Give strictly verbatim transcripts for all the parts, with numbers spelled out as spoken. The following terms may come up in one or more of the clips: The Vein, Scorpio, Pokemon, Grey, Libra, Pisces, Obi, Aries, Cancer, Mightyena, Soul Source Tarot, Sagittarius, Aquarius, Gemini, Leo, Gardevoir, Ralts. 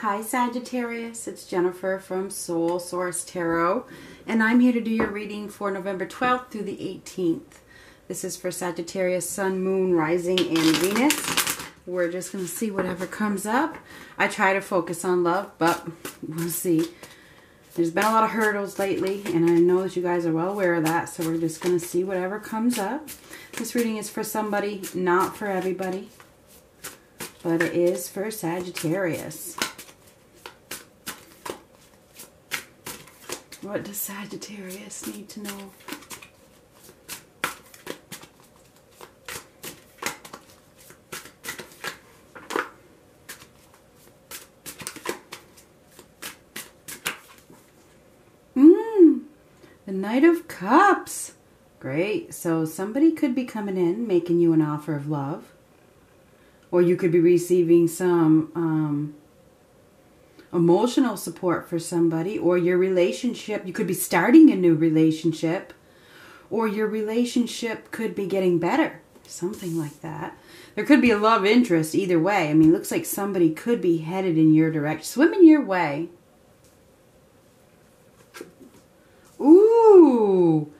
Hi Sagittarius, it's Jennifer from Soul Source Tarot, and I'm here to do your reading for November twelfth through the eighteenth. This is for Sagittarius, Sun, Moon, Rising, and Venus. We're just going to see whatever comes up. I try to focus on love, but we'll see. There's been a lot of hurdles lately, and I know that you guys are well aware of that, so we're just going to see whatever comes up. This reading is for somebody, not for everybody, but it is for Sagittarius. What does Sagittarius need to know? Mmm, the Knight of Cups. Great. So somebody could be coming in, making you an offer of love. Or you could be receiving some um, emotional support for somebody, or your relationship. You could be starting a new relationship, or your relationship could be getting better, something like that. There could be a love interest either way. I mean, it looks like somebody could be headed in your direction, swimming your way. Ooh,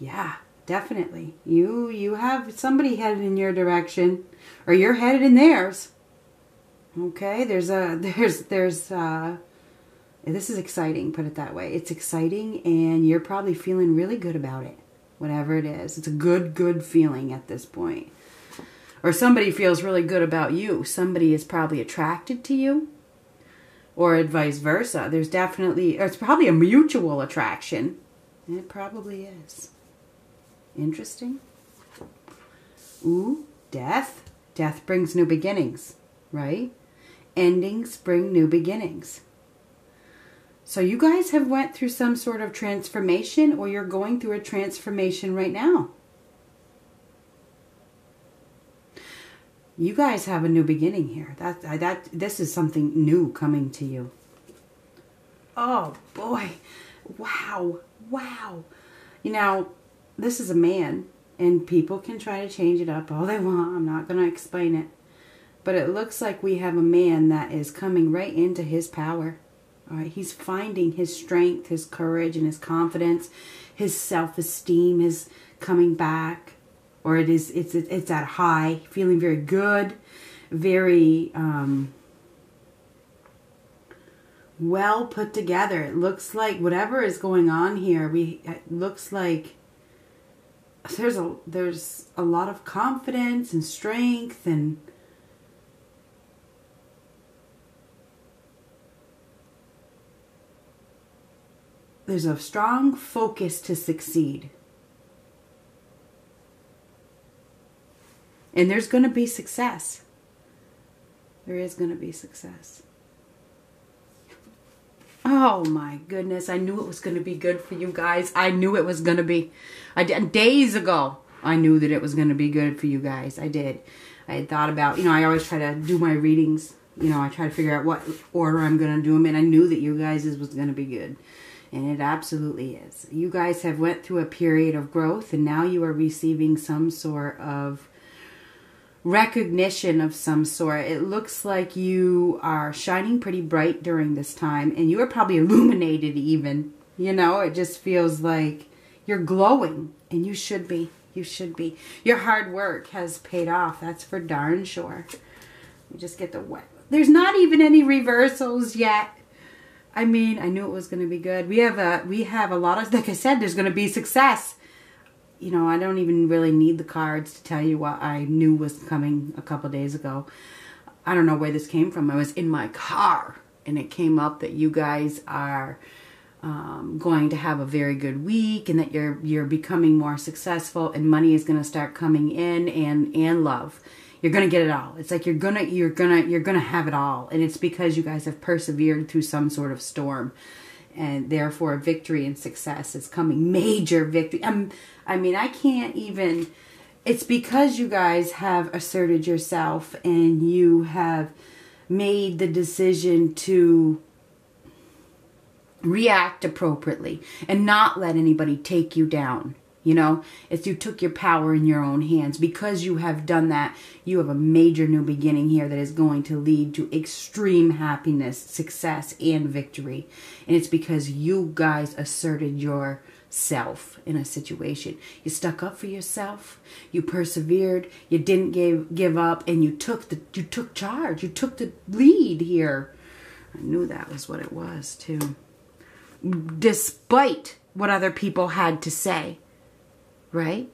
yeah, definitely. You, you have somebody headed in your direction, or you're headed in theirs. Okay, there's a, there's, there's, uh, this is exciting, put it that way. It's exciting, and you're probably feeling really good about it, whatever it is. It's a good, good feeling at this point. Or somebody feels really good about you. Somebody is probably attracted to you, or vice versa. There's definitely, or it's probably a mutual attraction. It probably is. Interesting. Ooh, death. Death brings new beginnings, right? Endings bring new beginnings. So you guys have went through some sort of transformation, or you're going through a transformation right now. You guys have a new beginning here. That, that, this is something new coming to you. Oh boy. Wow. Wow. You know, this is a man, and people can try to change it up all they want. I'm not going to explain it. But it looks like we have a man that is coming right into his power. All right, he's finding his strength, his courage, and his confidence, his self-esteem is coming back, or it is it's it's at a high, feeling very good, very um, well put together. It looks like whatever is going on here, we it looks like there's a there's a lot of confidence and strength and. There's a strong focus to succeed. And there's going to be success. There is going to be success. Oh my goodness. I knew it was going to be good for you guys. I knew it was going to be. I did, days ago, I knew that it was going to be good for you guys. I did. I had thought about, you know, I always try to do my readings. You know, I try to figure out what order I'm going to do them in. I knew that you guys was going to be good. And it absolutely is. You guys have went through a period of growth, and now you are receiving some sort of recognition of some sort. It looks like you are shining pretty bright during this time, and you are probably illuminated even. You know, it just feels like you're glowing, and you should be. You should be. Your hard work has paid off. That's for darn sure. You just get the wet. There's not even any reversals yet. I mean, I knew it was going to be good. We have a we have a lot of, like I said, there's going to be success. You know, I don't even really need the cards to tell you what I knew was coming a couple days ago. I don't know where this came from. I was in my car, and it came up that you guys are um, going to have a very good week, and that you're you're becoming more successful, and money is going to start coming in, and and love. You're gonna get it all. It's like you're gonna you're gonna you're gonna have it all, and it's because you guys have persevered through some sort of storm, and therefore victory and success is coming. Major victory. Um, I mean, I can't even. It's because you guys have asserted yourself, and you have made the decision to react appropriately and not let anybody take you down. You know, if you took your power in your own hands, because you have done that, you have a major new beginning here that is going to lead to extreme happiness, success, and victory. And it's because you guys asserted yourself in a situation. You stuck up for yourself. You persevered. You didn't give give up, and you took the you took charge. You took the lead here. I knew that was what it was too, despite what other people had to say. Right?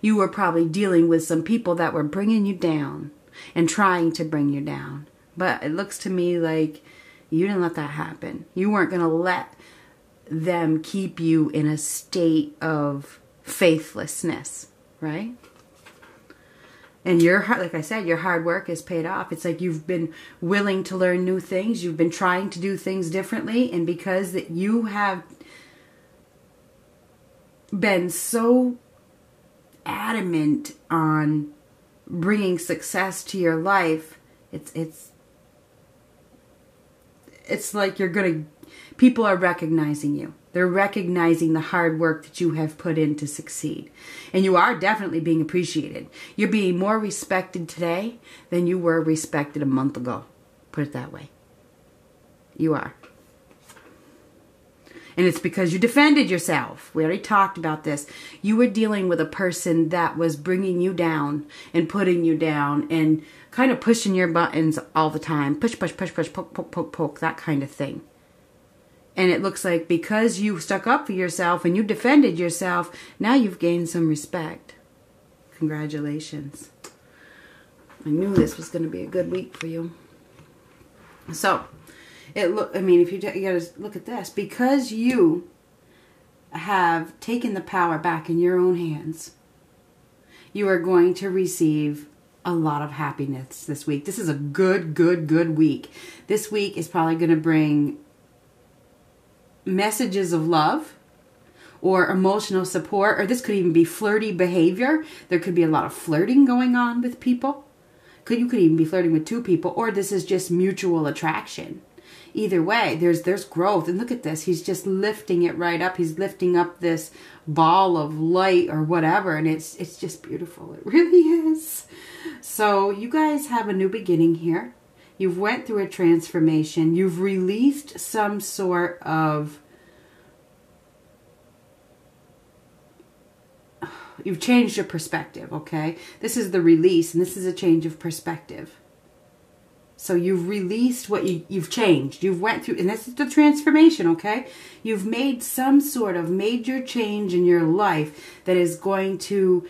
You were probably dealing with some people that were bringing you down and trying to bring you down. But it looks to me like you didn't let that happen. You weren't going to let them keep you in a state of faithlessness, right? And your heart, like I said, your hard work is paid off. It's like you've been willing to learn new things. You've been trying to do things differently. And because that you have been so adamant on bringing success to your life, it's it's it's like you're gonna people are recognizing you. They're recognizing the hard work that you have put in to succeed, and you are definitely being appreciated. You're being more respected today than you were respected a month ago, put it that way. You are. And it's because you defended yourself. We already talked about this. You were dealing with a person that was bringing you down and putting you down and kind of pushing your buttons all the time. Push, push, push, push, poke, poke, poke, poke, that kind of thing. And it looks like because you stuck up for yourself and you defended yourself, now you've gained some respect. Congratulations. I knew this was going to be a good week for you. So... It look. I mean, if you, you gotta look at this, because you have taken the power back in your own hands, you are going to receive a lot of happiness this week. This is a good, good, good week. This week is probably going to bring messages of love or emotional support, or this could even be flirty behavior. There could be a lot of flirting going on with people. Could you could even be flirting with two people, or this is just mutual attraction. Either way, there's there's growth. And look at this. He's just lifting it right up. He's lifting up this ball of light or whatever. And it's it's just beautiful. It really is. So you guys have a new beginning here. You've went through a transformation. You've released some sort of... You've changed your perspective, okay? This is the release, and this is a change of perspective. So you've released what you, you've changed. You've went through, and this is the transformation, okay? You've made some sort of major change in your life that is going to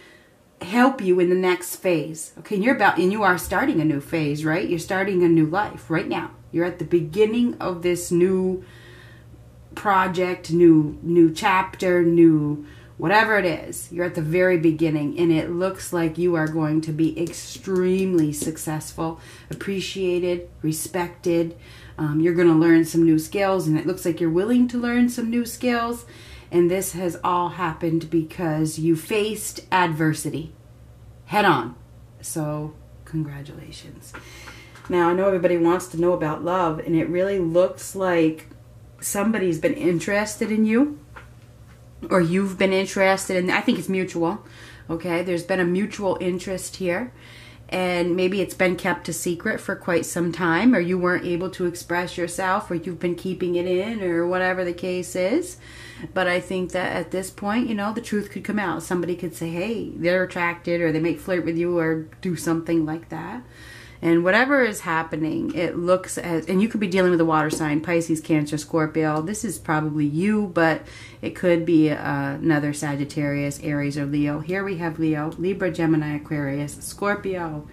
help you in the next phase, okay? And you're about, and you are starting a new phase, right? You're starting a new life right now. You're at the beginning of this new project, new new chapter, new whatever it is. You're at the very beginning, and it looks like you are going to be extremely successful, appreciated, respected. Um, you're going to learn some new skills, and it looks like you're willing to learn some new skills. And this has all happened because you faced adversity head on. So congratulations. Now, I know everybody wants to know about love, and it really looks like somebody's been interested in you, or you've been interested in. I think it's mutual, okay? There's been a mutual interest here, and maybe it's been kept a secret for quite some time, or you weren't able to express yourself, or you've been keeping it in, or whatever the case is. But I think that at this point, you know, the truth could come out. Somebody could say, hey, they're attracted, or they may flirt with you, or do something like that. And whatever is happening, it looks as, and you could be dealing with a water sign, Pisces, Cancer, Scorpio. This is probably you, but it could be uh, another Sagittarius, Aries, or Leo. Here we have Leo, Libra, Gemini, Aquarius, Scorpio.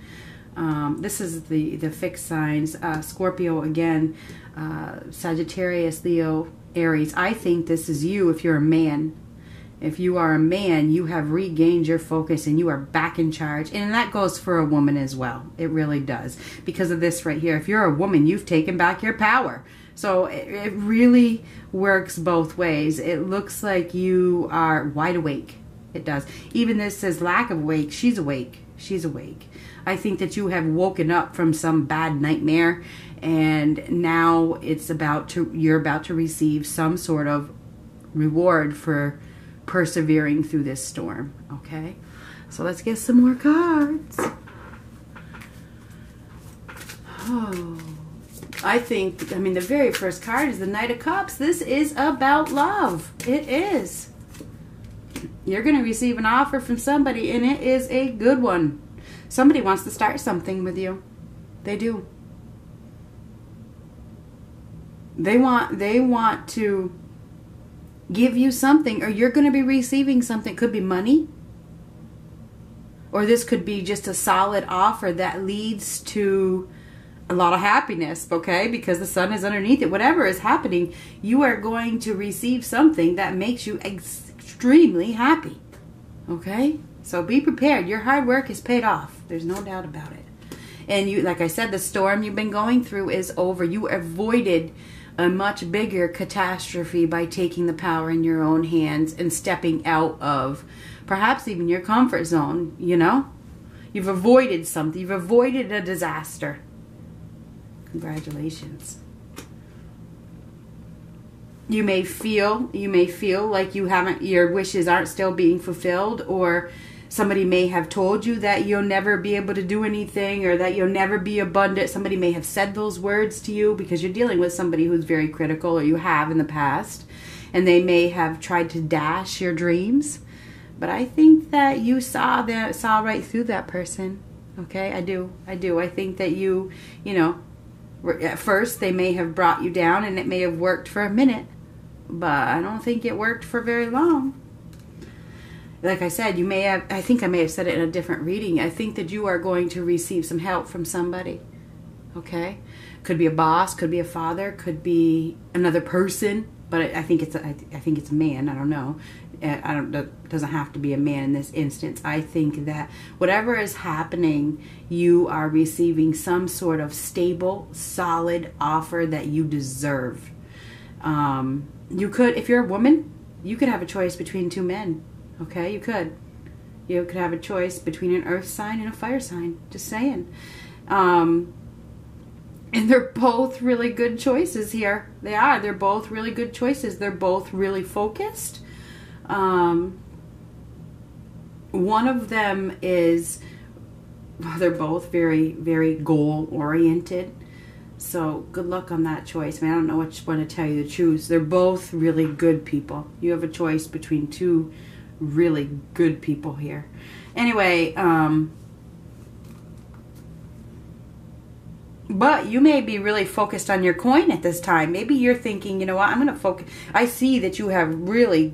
Um, this is the, the fixed signs. Uh, Scorpio again, uh, Sagittarius, Leo, Aries. I think this is you if you're a man. If you are a man, you have regained your focus and you are back in charge. And that goes for a woman as well. It really does. Because of this right here. If you're a woman, you've taken back your power. So it, it really works both ways. It looks like you are wide awake. It does. Even this says lack of awake. She's awake. She's awake. I think that you have woken up from some bad nightmare. And now it's about to, you're about to receive some sort of reward for persevering through this storm, okay? So let's get some more cards. Oh, I think, I mean, the very first card is the Knight of Cups. This is about love. It is. You're going to receive an offer from somebody, and it is a good one. Somebody wants to start something with you. They do. They want, they want to give you something, or you're going to be receiving something. It could be money. Or this could be just a solid offer that leads to a lot of happiness, okay? Because the sun is underneath it. Whatever is happening, you are going to receive something that makes you extremely happy, okay? So be prepared. Your hard work is paid off. There's no doubt about it. And you, like I said, the storm you've been going through is over. You avoided a much bigger catastrophe by taking the power in your own hands and stepping out of perhaps even your comfort zone, you know? You've avoided something. You've avoided a disaster. Congratulations. You may feel, you may feel like you haven't, your wishes aren't still being fulfilled, or somebody may have told you that you'll never be able to do anything, or that you'll never be abundant. Somebody may have said those words to you because you're dealing with somebody who's very critical, or you have in the past, and they may have tried to dash your dreams. But I think that you saw that, saw right through that person. Okay, I do, I do. I think that you, you know, at first they may have brought you down, and it may have worked for a minute, but I don't think it worked for very long. Like I said, you may have, I think I may have said it in a different reading. I think that you are going to receive some help from somebody. Okay, could be a boss, could be a father, could be another person. But I think it's a, I think it's a man. I don't know. I don't. It doesn't have to be a man in this instance. I think that whatever is happening, you are receiving some sort of stable, solid offer that you deserve. Um, you could, if you're a woman, you could have a choice between two men. Okay, you could. You could have a choice between an earth sign and a fire sign. Just saying. Um, And they're both really good choices here. They are. They're both really good choices. They're both really focused. Um, one of them is, well, they're both very, very goal-oriented. So good luck on that choice. I mean, I don't know which one to tell you to choose. They're both really good people. You have a choice between two really good people here. Anyway, um... but you may be really focused on your coin at this time. Maybe you're thinking, you know what, I'm going to focus. I see that you have really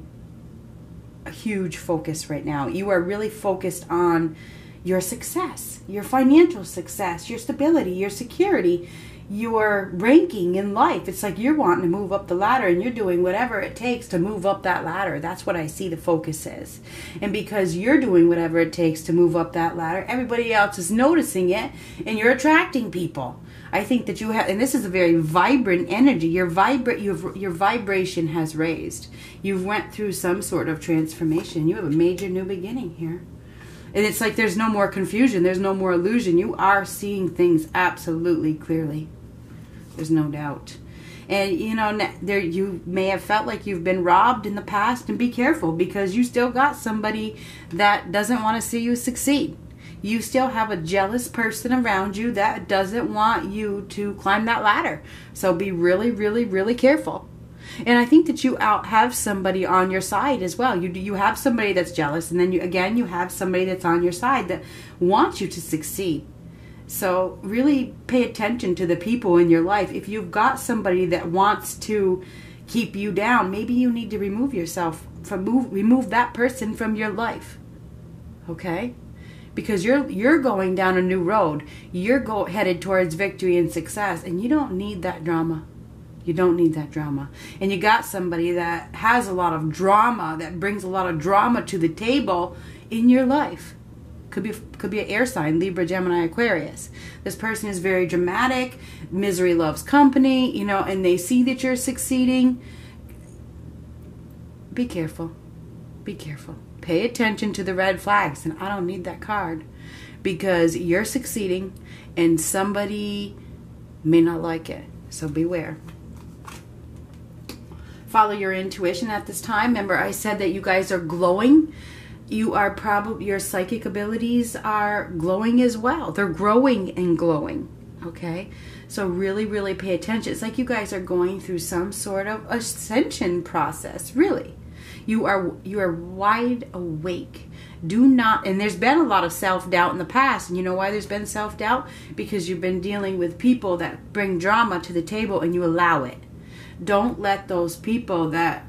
a huge focus right now. You are really focused on your success, your financial success, your stability, your security, your ranking in life. It's like you're wanting to move up the ladder, and you're doing whatever it takes to move up that ladder. That's what I see the focus is. And because you're doing whatever it takes to move up that ladder, everybody else is noticing it, and you're attracting people. I think that you have, and this is a very vibrant energy. Your vibra- you've, your vibration has raised. You've went through some sort of transformation. You have a major new beginning here. And it's like there's no more confusion. There's no more illusion. You are seeing things absolutely clearly. There's no doubt. And, you know, there you may have felt like you've been robbed in the past. And be careful, because you still got somebody that doesn't want to see you succeed. You still have a jealous person around you that doesn't want you to climb that ladder. So be really, really, really careful. And I think that you out have somebody on your side as well. You you have somebody that's jealous. And then, you again, you have somebody that's on your side that wants you to succeed. So really pay attention to the people in your life. If you've got somebody that wants to keep you down, maybe you need to remove yourself from move, remove that person from your life. Okay? Because you're you're going down a new road. You're go headed towards victory and success, and you don't need that drama. You don't need that drama. And you got somebody that has a lot of drama, that brings a lot of drama to the table in your life. Could be, could be an air sign, Libra, Gemini, Aquarius. This person is very dramatic. Misery loves company, you know, and they see that you're succeeding. Be careful. Be careful. Pay attention to the red flags, and I don't need that card, because you're succeeding and somebody may not like it. So beware. follow your intuition at this time. Remember, I said that you guys are glowing. You are probably, your psychic abilities are glowing as well. They're growing and glowing, okay? So really, really pay attention. It's like you guys are going through some sort of ascension process, really. You are, you are wide awake. Do not, and there's been a lot of self-doubt in the past, and you know why there's been self-doubt? Because you've been dealing with people that bring drama to the table and you allow it. Don't let those people that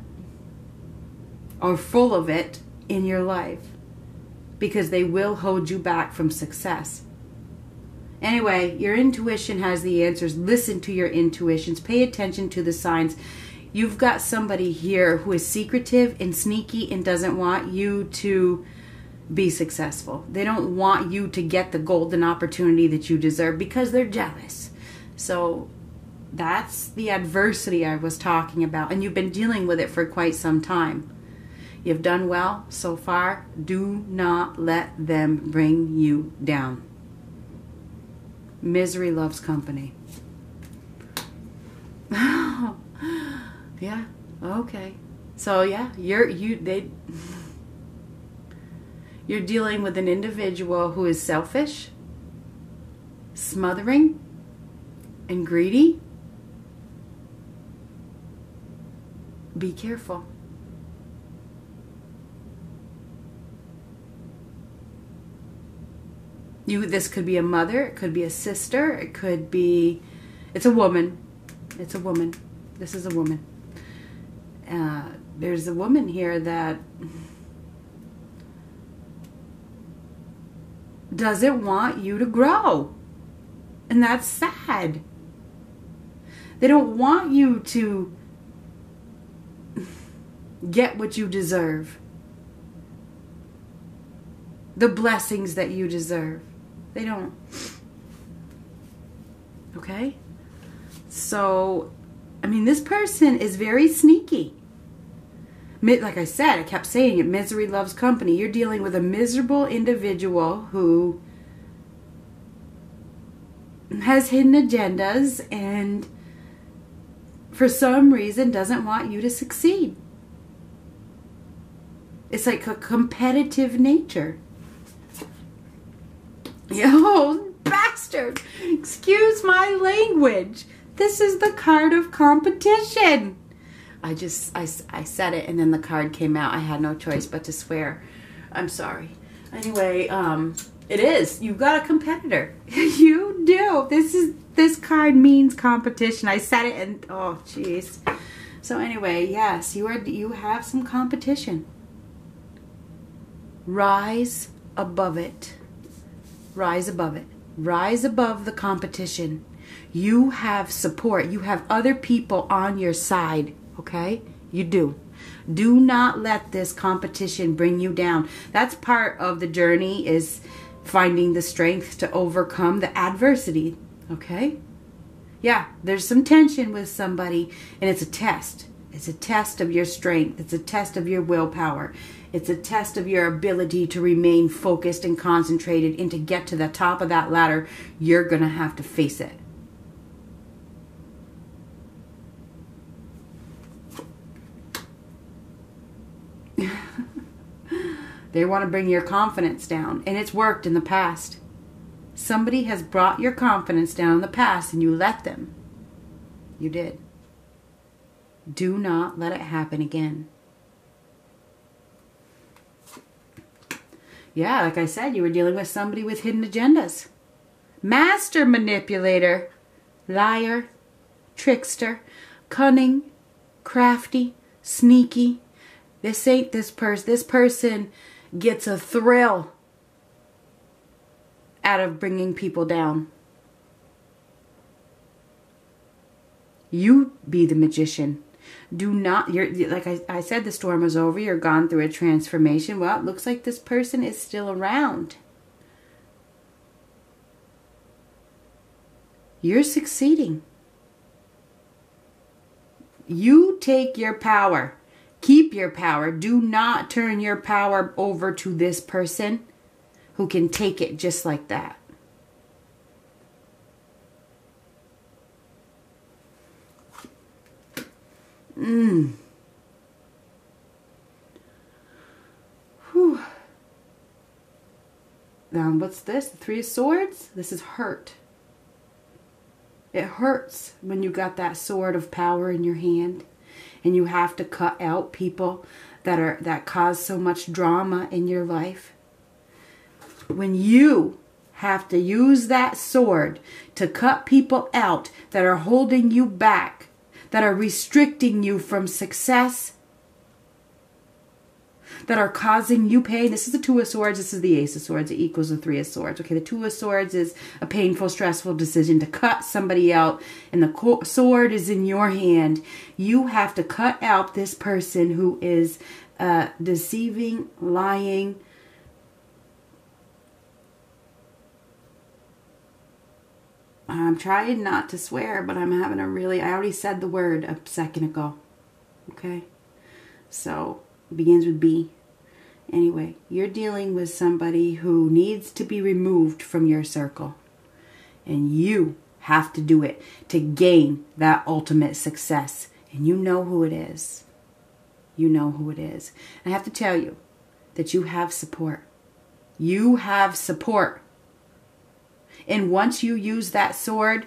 are full of it in your life, because they will hold you back from success. Anyway, your intuition has the answers. Listen to your intuitions. Pay attention to the signs. You've got somebody here who is secretive and sneaky and doesn't want you to be successful. They don't want you to get the golden opportunity that you deserve because they're jealous. So that's the adversity I was talking about, and you've been dealing with it for quite some time. You've done well so far. Do not let them bring you down. Misery loves company. Yeah, okay. So yeah, you're you they you're dealing with an individual who is selfish, smothering, and greedy. Be careful. You this could be a mother, it could be a sister, it could be it's a woman. It's a woman. This is a woman. Uh, there's a woman here that doesn't want you to grow. And that's sad. They don't want you to get what you deserve. The blessings that you deserve. They don't. Okay? So, I mean, this person is very sneaky. Like I said, I kept saying it, misery loves company. You're dealing with a miserable individual who has hidden agendas and for some reason doesn't want you to succeed. It's like a competitive nature. Yo, bastard! Excuse my language. This is the card of competition. I just, I, I said it and then the card came out. I had no choice but to swear. I'm sorry. Anyway, um, it is. You've got a competitor. You do. This is, this card means competition. I said it and, oh, jeez. So anyway, yes, you are, you have some competition. Rise above it. Rise above it. Rise above the competition. You have support. You have other people on your side, okay? You do. Do not let this competition bring you down. That's part of the journey, is finding the strength to overcome the adversity, okay? Yeah, there's some tension with somebody, and it's a test. It's a test of your strength. It's a test of your willpower. It's a test of your ability to remain focused and concentrated, and to get to the top of that ladder, you're going to have to face it. They want to bring your confidence down, and it's worked in the past. Somebody has brought your confidence down in the past, and you let them. You did. Do not let it happen again. Yeah, like I said, you were dealing with somebody with hidden agendas. Master manipulator, liar, trickster, cunning, crafty, sneaky. This ain't this person. This person gets a thrill out of bringing people down. You be the magician. Do not, you're, like I, I said, the storm is over. You're gone through a transformation. Well, it looks like this person is still around. You're succeeding. You take your power. Keep your power. Do not turn your power over to this person who can take it just like that. Mm. Um, what's this? The Three of Swords? This is hurt. It hurts when you got that sword of power in your hand and you have to cut out people that are that cause so much drama in your life. When you have to use that sword to cut people out that are holding you back, that are restricting you from success, that are causing you pain. This is the Two of Swords. This is the Ace of Swords. It equals the Three of Swords. Okay, the Two of Swords is a painful, stressful decision to cut somebody out, and the sword is in your hand. You have to cut out this person who is uh, deceiving, lying, I'm trying not to swear, but I'm having a really, I already said the word a second ago. Okay? So, begins with B. Anyway, you're dealing with somebody who needs to be removed from your circle. And you have to do it to gain that ultimate success. And you know who it is. You know who it is. I have to tell you that you have support. You have support. And once you use that sword,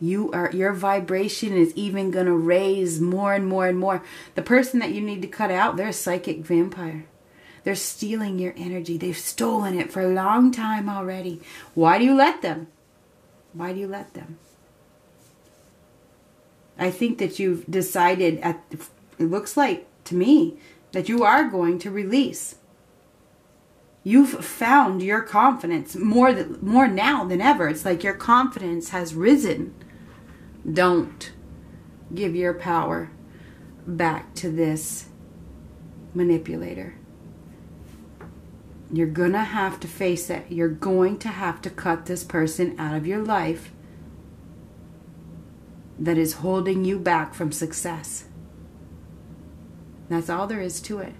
you are, your vibration is even going to raise more and more and more. The person that you need to cut out, they're a psychic vampire. They're stealing your energy. They've stolen it for a long time already. Why do you let them? Why do you let them? I think that you've decided, at, it looks like to me, that you are going to release. You've found your confidence more than, more now than ever. It's like your confidence has risen. Don't give your power back to this manipulator. You're going to have to face it. You're going to have to cut this person out of your life that is holding you back from success. That's all there is to it.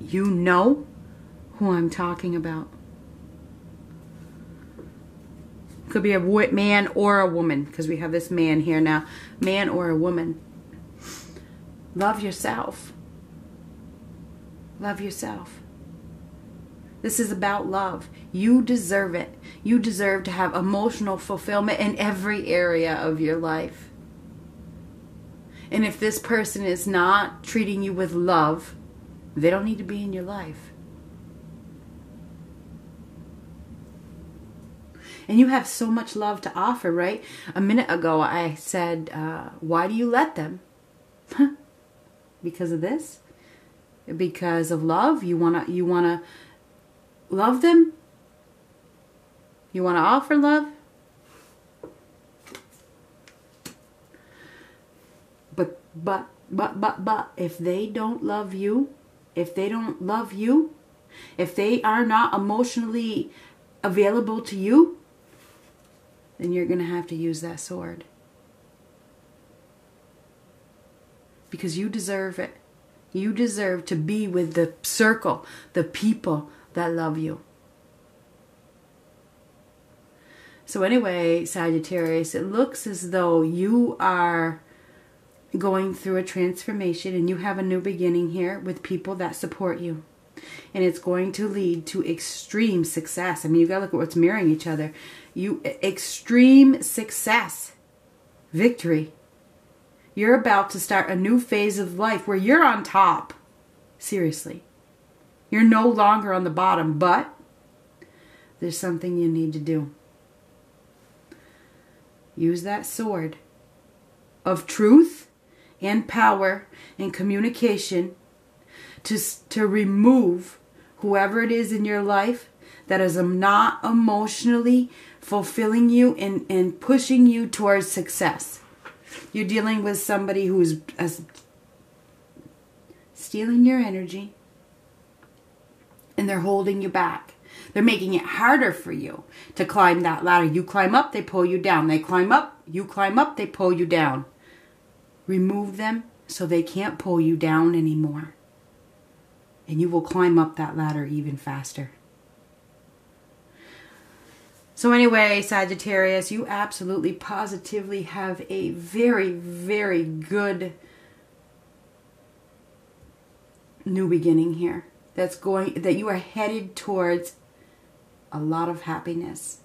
You know who I'm talking about. Could be a man or a woman, because we have this man here now. Man or a woman. Love yourself. Love yourself. This is about love. You deserve it. You deserve to have emotional fulfillment in every area of your life. And if this person is not treating you with love, they don't need to be in your life. And you have so much love to offer, right? A minute ago I said, uh, why do you let them? Huh? Because of this? Because of love? You wanna, you wanna love them? You wanna offer love? But, but, but, but, but, if they don't love you, If they don't love you, if they are not emotionally available to you, then you're going to have to use that sword. Because you deserve it. You deserve to be with the circle, the people that love you. So anyway, Sagittarius, it looks as though you are going through a transformation, and you have a new beginning here with people that support you, and it's going to lead to extreme success. I mean, you gotta look at what's mirroring each other. You extreme success, victory. You're about to start a new phase of life where you're on top. Seriously, you're no longer on the bottom, but there's something you need to do. Use that sword of truth and power and communication to, to remove whoever it is in your life that is not emotionally fulfilling you and, and pushing you towards success. You're dealing with somebody who's uh, stealing your energy, and they're holding you back. They're making it harder for you to climb that ladder. You climb up, they pull you down. They climb up, you climb up, they pull you down. Remove them so they can't pull you down anymore. And you will climb up that ladder even faster. So anyway, Sagittarius, you absolutely positively have a very, very good new beginning here. That's going, that you are headed towards a lot of happiness.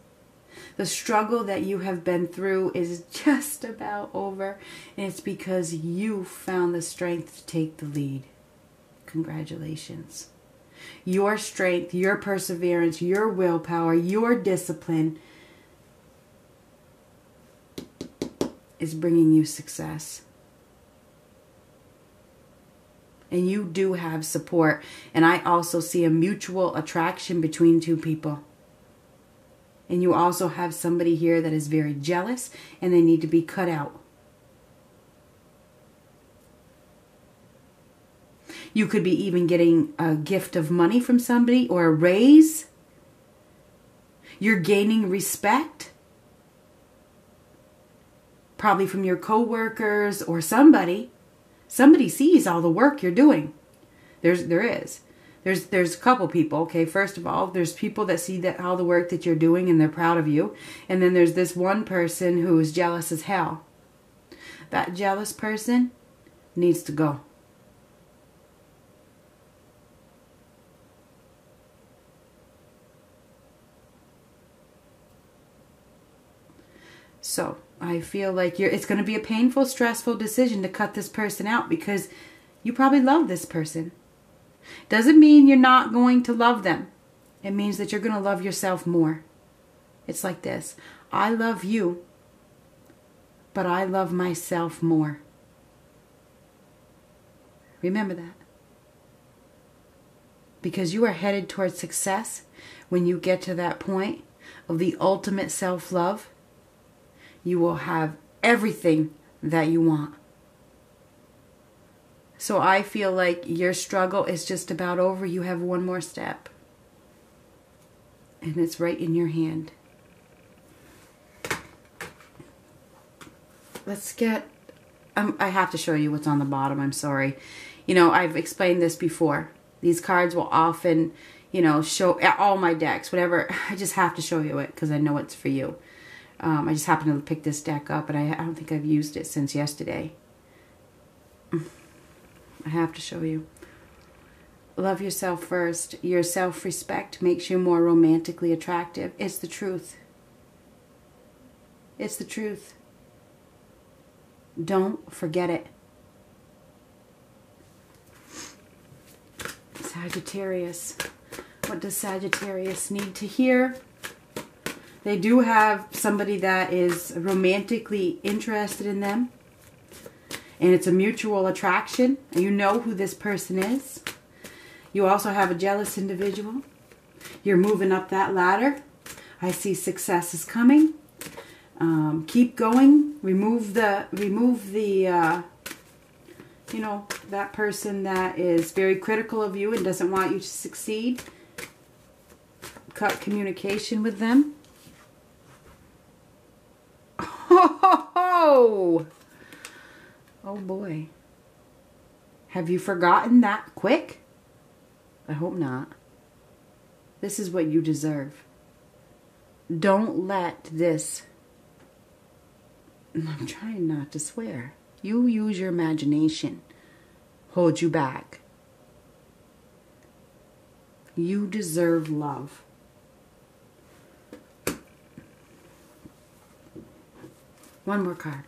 The struggle that you have been through is just about over, and it's because you found the strength to take the lead. Congratulations. Your strength, your perseverance, your willpower, your discipline is bringing you success. And you do have support. And I also see a mutual attraction between two people. And you also have somebody here that is very jealous and they need to be cut out. You could be even getting a gift of money from somebody or a raise. You're gaining respect. Probably from your coworkers or somebody. Somebody sees all the work you're doing. There's, there is. There's, there's a couple people, okay? First of all, there's people that see that all the work that you're doing and they're proud of you. And then there's this one person who is jealous as hell. That jealous person needs to go. So I feel like you're, it's going to be a painful, stressful decision to cut this person out because you probably love this person. Doesn't mean you're not going to love them. It means that you're going to love yourself more. It's like this. I love you, but I love myself more. Remember that. Because you are headed towards success when you get to that point of the ultimate self-love. You will have everything that you want. So I feel like your struggle is just about over. You have one more step. And it's right in your hand. Let's get... Um, I have to show you what's on the bottom. I'm sorry. You know, I've explained this before. These cards will often, you know, show... All my decks, whatever. I just have to show you it because I know it's for you. Um, I just happened to pick this deck up, and I, I don't think I've used it since yesterday. I have to show you. Love yourself first. Your self-respect makes you more romantically attractive. It's the truth. It's the truth. Don't forget it. Sagittarius. What does Sagittarius need to hear? They do have somebody that is romantically interested in them. And it's a mutual attraction. You know who this person is. You also have a jealous individual. You're moving up that ladder. I see success is coming. Um, keep going. Remove the, remove the uh, you know, that person that is very critical of you and doesn't want you to succeed. Cut communication with them. Oh, oh boy. Have you forgotten that quick? I hope not. This is what you deserve. Don't let this... I'm trying not to swear. You use your imagination. Hold you back. You deserve love. One more card.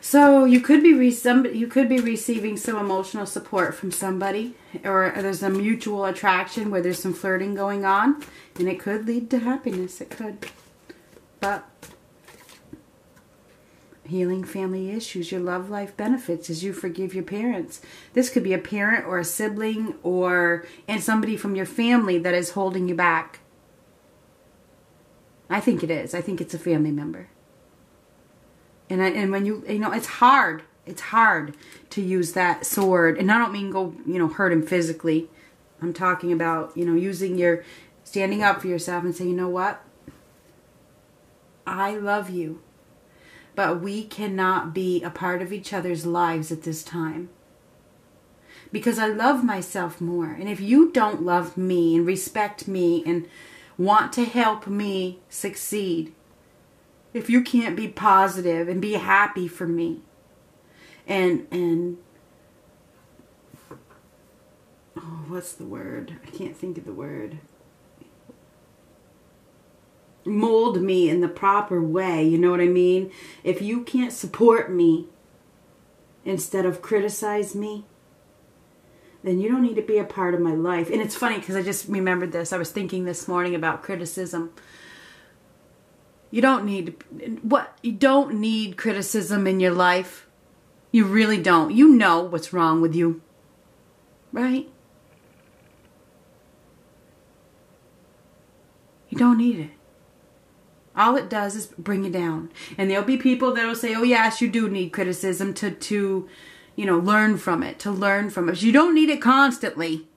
So you could be re somebody, you could be receiving some emotional support from somebody, or there's a mutual attraction where there's some flirting going on, and it could lead to happiness. It could, but healing family issues, your love life benefits as you forgive your parents. This could be a parent or a sibling or and somebody from your family that is holding you back. I think it is. I think it's a family member. And I, and when you, you know, it's hard. It's hard to use that sword. And I don't mean go, you know, hurt him physically. I'm talking about, you know, using your, standing up for yourself and say, you know what? I love you. But we cannot be a part of each other's lives at this time. Because I love myself more. And if you don't love me and respect me and want to help me succeed, if you can't be positive and be happy for me and and oh, what's the word? I can't think of the word. Mold me in the proper way. You know what I mean? If you can't support me instead of criticize me, then you don't need to be a part of my life. And it's funny because I just remembered this. I was thinking this morning about criticism. You don't need what you don't need criticism in your life. You really don't. You know what's wrong with you, right? You don't need it. All it does is bring you down. And there'll be people that'll say, oh yes, you do need criticism to, to you know, learn from it, to learn from it. You don't need it constantly.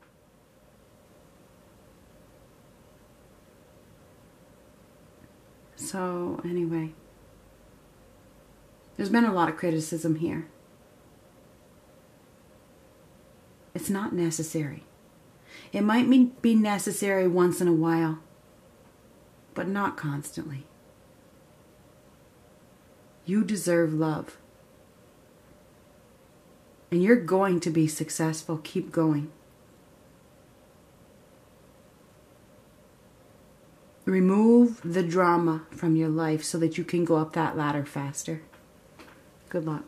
So anyway, there's been a lot of criticism here. It's not necessary. It might be necessary once in a while, but not constantly. You deserve love. And you're going to be successful. Keep going. Remove the drama from your life so that you can go up that ladder faster. Good luck.